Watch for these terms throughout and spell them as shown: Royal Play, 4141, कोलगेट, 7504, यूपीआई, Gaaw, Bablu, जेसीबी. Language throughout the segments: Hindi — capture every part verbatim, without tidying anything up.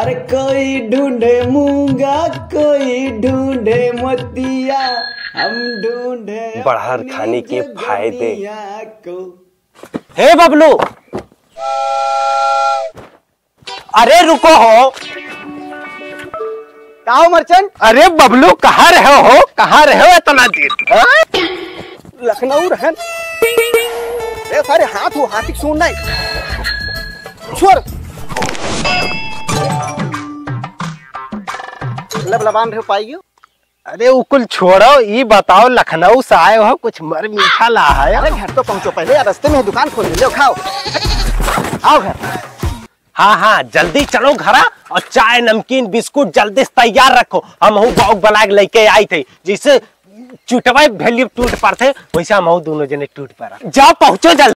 अरे कोई ढूंढे मूंगा कोई ढूंढे मोतिया, हम ढूंढे बाहर खाने के फायदे। हे बबलू, अरे रुको हो ताऊ मर्चेंट। अरे बबलू कहाँ रहे हो, कहाँ रहे हो इतना देर? लखनऊ रहन। ए सारे हाथ हो हाथी सुन नहीं छोड़ लबलबान रह पाइयो। अरे उकुल छोड़ो, ये बताओ लखनऊ से आए हो कुछ मर मीठा ला है? अरे घर तो पहुंचो पहले, रास्ते में दुकान खोल ले, खाओ आओ घर। हाँ हाँ जल्दी चलो घरा, और चाय नमकीन बिस्कुट जल्दी से तैयार रखो। हम गाँव बलाग लेके आई थे, जिससे चुटवाई भेली टूट पर थे वैसे हम दोनों जने टूट पड़ा। जाओ पहुंचो जल्दी।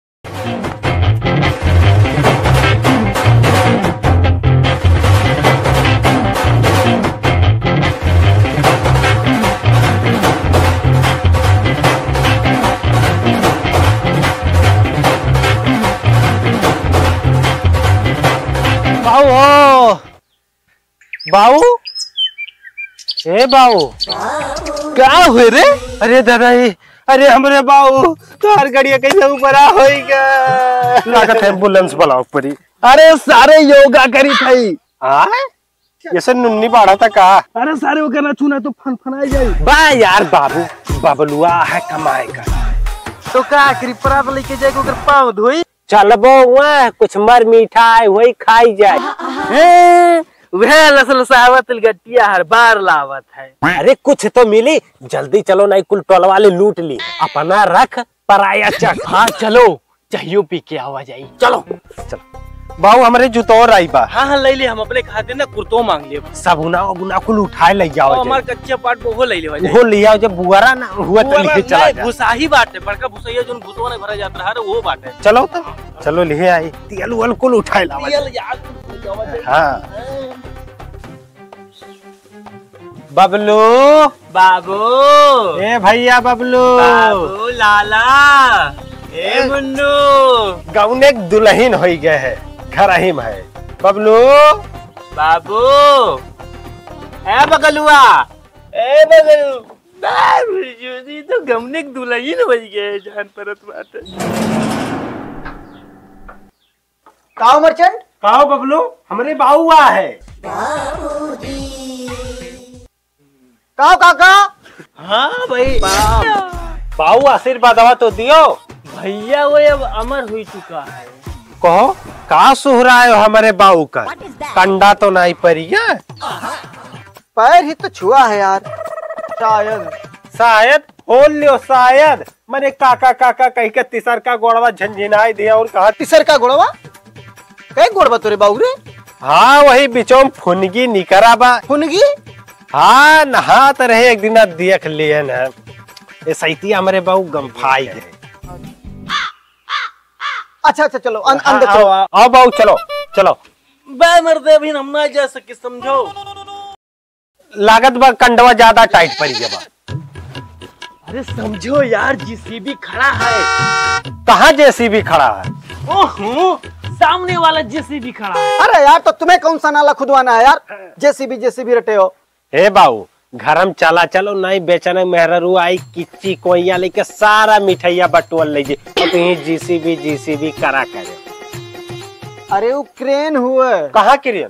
बाऊ, ए बाऊ क्या हुए रे? अरे दादा, अरे हमरे बाऊ तोहर गाड़िया कैसे ऊपर आ होई का? लागत एम्बुलेंस बुलाओ परी। अरे सारे योगा करी थई आ जैसे नुन्नी बाड़ा था का। अरे सारे वो करना चुना तो फन फनाई जाई बा यार। बाबू बबलुआ है कमाए का तो का कृपरा पे लेके जाए ओकर पांव धोई चलबो, वहां कुछ मर मिठाई वही खाई जाए। वह लसलसावत गट्टिया हर बार लावत है। अरे कुछ तो मिली, जल्दी चलो नहीं कुल टोल वाले लूट ली, अपना रख पराया चख। हाँ चलो चाहियो पी के आवाजाई। चलो चलो बाऊ हमारे जूतो आई बा। हाँ हाँ ले ले, हम अपने खाते ना कुर्तो मांग ले, सब उना उना कुल उठाए ले जाओ। तो हमार कच्चे पाट वो ले ले वो ले आओ, जब बुआरा ना हुआ तो लेके चला जा। भुसाही बाट है, बड़का भुसैया जोन भूतवा ने भरा जाता है वो बाट है। चलो तो चलो ले आई, तेल वल कुल उठाए लावा यार। हां बबलू बाबू, ए भैया बबलू बाबू लाला, ए मुन्नू गाँव एक दुल्हन हो गए है घर अहिम है। बबलू बाबू, ए बगलुआ, ए बगलू जी तो गाँव एक दुल्हन हो गए है जान परत बात। काओ मर्चेंट, काओ बबलू हमरे बाऊआ है। बाबूजी काओ काका। हाँ भाई बाऊ आशीर्वाद तो दियो भैया, वो अब अमर हुई चुका है। कहो का सुहरायो हमारे बाऊ का कंडा तो नहीं परी है, पैर ही तो छुआ है यार। शायद शायद बोल लियो, शायद मैंने काका काका कही के तीसर का गोड़वा झंझनाई दिया। और कहा तीसर का गोड़वा कहीं गोड़वा तोरे बाऊ रे? हाँ वही बिचोम फुनगी निकरा बा। फुनगी हाँ नहात रहे एक दिन देख लिए ना, ये सैती हमारे बाऊ गंफाई गए। अच्छा अच्छा चलो अन, हाँ, अंदर चलो। आओ बाऊ चलो चलो। बे मर्दे अभी हम ना जा सके, समझो लागत बा कंडवा ज्यादा टाइट पड़ गया बा। अरे समझो यार जेसीबी खड़ा है। कहाँ जेसीबी खड़ा है? ओहो सामने वाला जेसीबी खड़ा है। अरे यार तो तुम्हें कौन सा नाला खुदवाना है यार, जेसीबी जेसीबी रटे हो। हे बाऊ घरम चला चलो, नहीं बेचने मेहरू आई किच्ची कोइया लेके सारा मिठाइया बटोल लीजिए। तो जीसीबी जीसीबी करा करे। अरे वो क्रेन हुए। कहा क्रेन?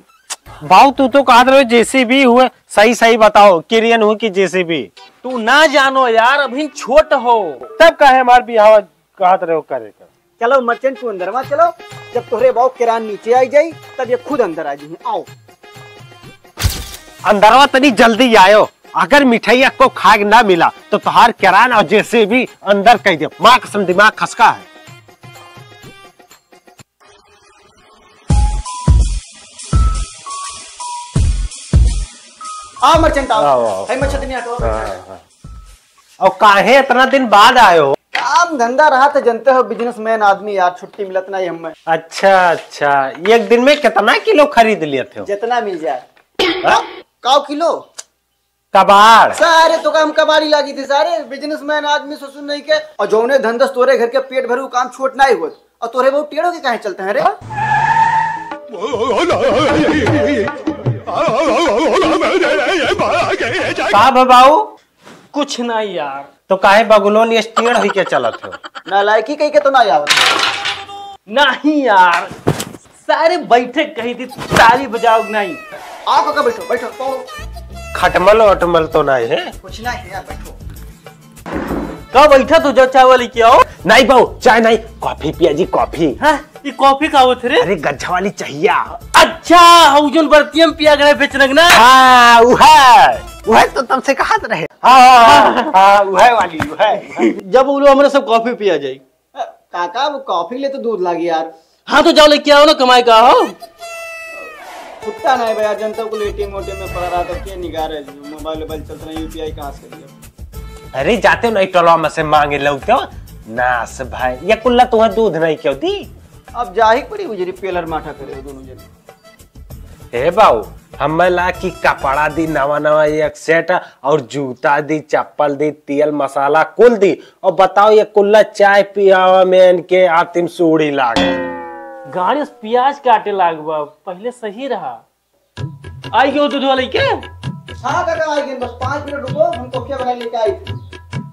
बाऊ तू तो कहा रहे जेसीबी हुए, सही सही बताओ क्रेन हुए कि जेसीबी? तू ना जानो यार अभी छोट हो, तब कहे हमारे बिहाव कहा रहे करे। चलो मर्चेंट तू अंदरवा चलो, जब तुहरे बाऊ किरान नीचे आई जाये तब ये खुद अंदर आ जाये। आओ अंदरवा तनी जल्दी आयो, अगर मिठाइया को खाग ना मिला तो तुहार किरान और जैसे भी अंदर कह दे। माँ कसम दिमाग खसका है। आओ मर्चेंट आओ, और काहे इतना दिन बाद आयो? काम धंधा रहा था, जनते हो बिजनेसमैन आदमी यार, छुट्टी मिलत नहीं हमें। अच्छा अच्छा, एक दिन में कितना किलो खरीद लिए थे? जितना मिल जाए। काओ किलो कबाड़ सारे तो काम कबाड़ी लागी थी, सारे बिजनेसमैन आदमी सुसुन नहीं के। और जोने धंधस तोरे घर के पेट भरू काम छोट नहीं हुआ, और तोरे बहुत टेढ़ो के काहे चलते हैं रे? का बाबू? कुछ नहीं यार। तो काहे बगलोन ये स्टेड होई के चलत हो? नालायकी कह के तो ना आवत नहीं यार, सारे बैठे कही थी ताली बजाओ नहीं। आओ का बैठो बैठो तो। खटमल अटमल तो नहीं है, कुछ नहीं है यार, बैठो का बैठा तू जो चावल की आओ। नहीं बाऊ चाय नहीं, कॉफी पिया जी कॉफी। हां ये कॉफी का होत रे? अरे गज्जा वाली चाहिए। अच्छा हौजन बर्तियम पिया गए बेचनक ना। हां उ है उ है तो तुमसे कहत रहे। हां हां उ है वाली उ है। जब उलो हमरा सब कॉफी पिया जाई काका, वो कॉफी ले तो दूध लागी यार। हां तो जाओ लेके आओ ना, कमाई का हो कुत्ता नहीं भैया जनता को लेटे मोटे में पड़ रहा था के निगारे मोबाइल मोबाइल चलता नहीं। यूपीआई कहां से लिया? अरे जाते नहीं टोला में से मांगे लोग तो नास भाई ये कुल्ला तो दूध नहीं क्यों दी। अब जाही पड़ी गुजरी पेलर माठा करे दोनों जने। ए बाऊ हमें ला की कपड़ा दी नवा नवा एक सेट और जूता दी, चप्पल दी, तेल मसाला कुल दी, और बताओ ये कुल्ला चाय पियावा में इनके आतिम सूड़ी लागे गाड़ी प्याज काटे लागवा। पहले सही रहा। आई गयो दूध वाले के हाँ बस पाँच मिनट रुको, हम तो क्या बना लेके आई।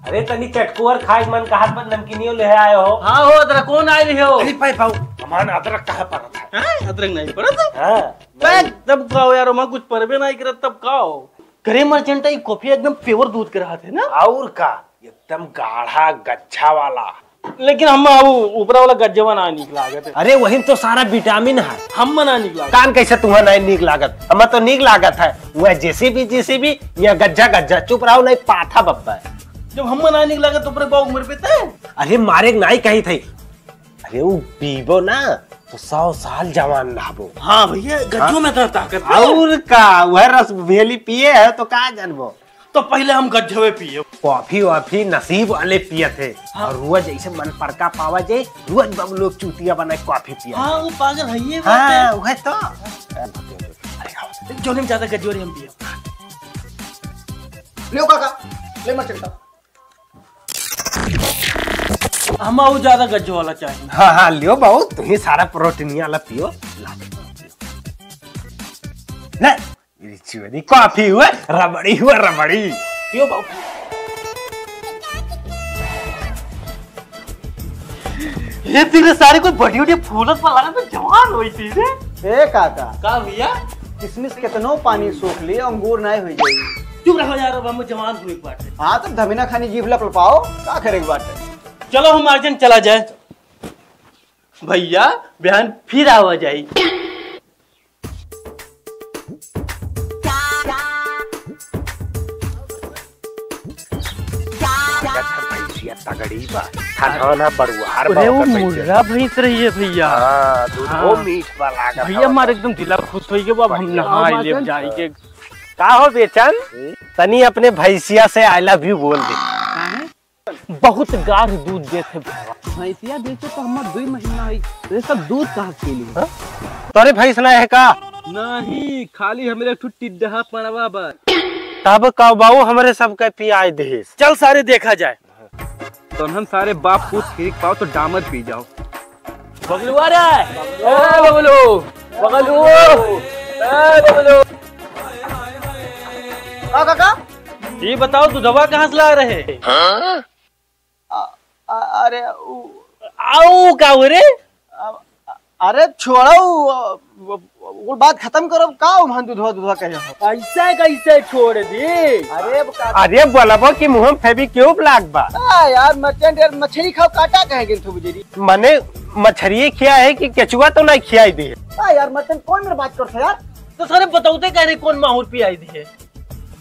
अरे तनी चटकुअर खाए मन का हाथ पर नमकीनियो ले आए हो। हाँ हो अदरक कौन आए रहे हो? अरे पाई पाऊ हमारा अदरक कहाँ पड़ा था? हाँ अदरक नहीं पड़ा था। हाँ बैग तब खाओ यार, वहाँ कुछ परवे नहीं करत तब खाओ। करे मर्चेंटा ये कॉफी एकदम प्योर दूध के रहा थे ना, और का एकदम गाढ़ा गच्छा वाला, लेकिन हम ऊपर वाला गज्जवा ना निक लागत। अरे वही तो सारा विटामिन है। हम ना निक लागत कान कैसे तुम्हें नहीं निक लागत? हम तो निक लागत है वह जैसे भी जैसे भी या गज्जा गज्जा चुप रहो नहीं पाथा बब्बा। जब हम ना निक लागत ऊपर बाऊ उम्र पे थे। अरे मारे नहीं कही थी। अरे वो पीबो ना तो सौ साल जवान रहबो। हां भैया गज्जो में तो ताकत है, और का वह रस भेली पिए है तो का जानबो। तो पहले हम गज्जवे पिए कॉफी वाफी नसीब वाले पिए थे। हाँ। और रोज ऐसे मन परका पावा जे रोज बबलू चूतिया बनाए कॉफी पिए। हां वो पागल है ये बात है। हां वह तो अरे जोने ज्यादा गज्जोरी हम पिए। ले काका ले मत चलता हम आओ ज्यादा गज्जो वाला चाहिए। हां हां लियो बाऊ तुम्हें सारा प्रोटीन वाला पियो। ले रिचुअली कॉफी हुआ रबड़ी हुआ रबड़ी क्यों बाबू? ये तेरे सारे कोई बड़ी बड़ी फूलत पर लगा तो जवान हुई थी रे। ए काका का भैया किसमिस कितनो पानी सोख लिए अंगूर नहीं हुई गई। चुप रहो यार अब हम जवान हुई बात है। हां तो धमिना खानी जीभ ला पलपाओ का करे की बात है। चलो हम अर्जेंट चला जाए भैया, बहन फिर आवा जाई। तगड़ीबा थाना बरुहार बा वो मुर्रा भैंस रही है भैया। हां दूध वो मीठ वाला का भैया मार एकदम दिला खुश होई के बाप। हम नहाई ले जाई के का हो बेचन तनी अपने भैंसिया से आई लव यू बोल दे। बहुत गाढ़ दूध देते भैंसिया बेचे तो हम दो महीना है ये सब दूध कहां से लिए? तोरे भैंस ना है का? नहीं खाली हमरे एक टिड्डा पड़वा बा। तब का बाऊ हमरे सब के पियाई देस चल सारे देखा जाए। तो हम सारे बाप को ठीक पाओ तो डामर पी जाओ। बबलू आ रहा है। ए बबलू बबलू ए बबलू आ काका जी बताओ तू दवा कहां से ला रहे? हां अरे आओ का हो रे? अरे छोड़ो वो बात खत्म करो का हम दूधवा दूधवा कह ऐसे कैसे छोड़ दी। अरे अरे बोलबो कि मुंह में फेवी क्यों लागबा? हां यार मर्चेंट यार मछली खाओ काटा कह गेल थू बुझरी माने मछरी खिया है कि केचुआ तो नहीं खियाई दी। हां यार मर्चेंट कौन मेरे बात करत यार तो सारे बताउते कह रहे कौन माहौर पियाई दी है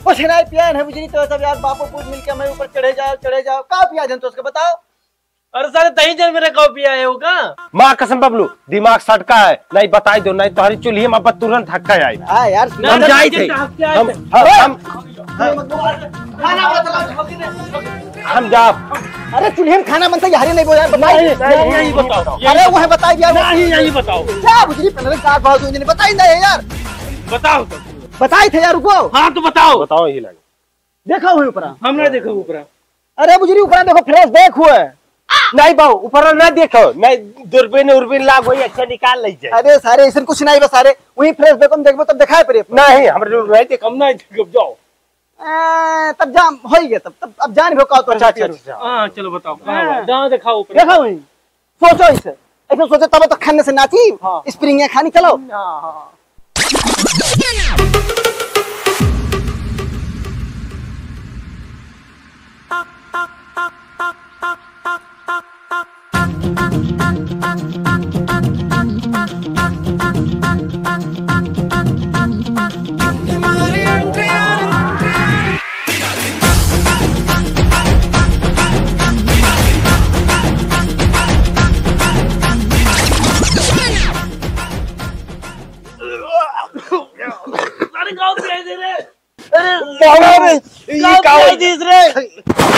वो सेनाई पियान है बुझरी। तो सब यार बापो पूछ मिल के मैं ऊपर चढ़े जाओ चढ़े जाओ का पिया जन तो उसको बताओ। अरे सारे तही जन मेरे कॉपी पिया है होगा। माँ कसम बबलू दिमाग सटका है नहीं बताई दो नहीं तुम्हारी चुल्ही में तुरंत धक्का आई। हां यार हम जाई थे हम हम खाना हम जा। अरे चुल्ही में खाना बनता यार नहीं बोला नहीं यही बताओ। अरे वो है बताई यार नहीं यही बताओ क्या बुझली पहले का भाव तुझे नहीं बताई नहीं यार बताओ बताई थे यार रुको। हां तो बताओ बताओ यही लगे देखा हुआ ऊपर हमने देखा ऊपर। अरे बुझली ऊपर देखो फ्रेश देख हुआ नहीं बाऊ ऊपर ना देखो नहीं दूरबीन उर्बीन लाग होई अच्छा निकाल ले जाए। अरे सारे ऐसा कुछ नहीं बस सारे वही फ्रेश देखो देखबो तब दिखाई पड़े नहीं हमरे नहीं देखम नहीं देखब जाओ तब जाम हो ही गया तब तब अब जान भोका तो अच्छा अच्छा हां चलो बताओ कहां दिखाओ ऊपर देखो ही सोचो इसे ऐसे सोचो तब तो खाने से नाची स्प्रिंग खानी चलो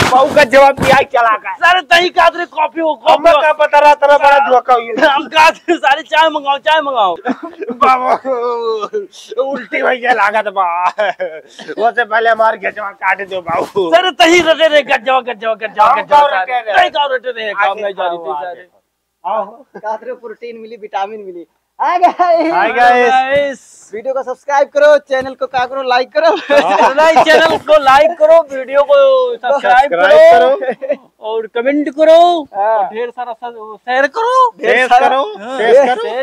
हां का जवाब दिया चला का सर तही का रे कॉफी हो कॉफी का पता रहा तेरा बड़ा धोखा हुआ हम का सारे चाय मंगाओ चाय मंगाओ बाबा उल्टी भैया लागा तो बा वो से पहले मार गजवा काट दो बाबू सर तही रटे रे गजवा गजवा गजवा गजवा नहीं का रटे रे काम नहीं जा रही थी सारे आओ का रे प्रोटीन मिली विटामिन मिली hi guys hi guys video को सब्सक्राइब करो चैनल को का करो लाइक करो लाइक चैनल को लाइक करो वीडियो को सब्सक्राइब करो और कमेंट करो ढेर सारा शेयर करो शेयर करो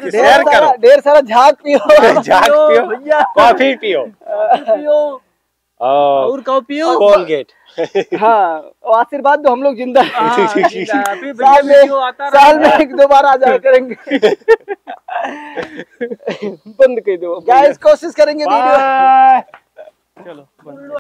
शेयर करो ढेर सारा झाग पियो झाग पियो भैया कॉफी पियो पियो और कॉफी पियो कोलगेट हाँ आशीर्वाद दो हम लोग जिंदा साल में साल में एक दो बार आ जाया करेंगे बंद कर दो गाइस कोशिश करेंगे वीडियो चलो।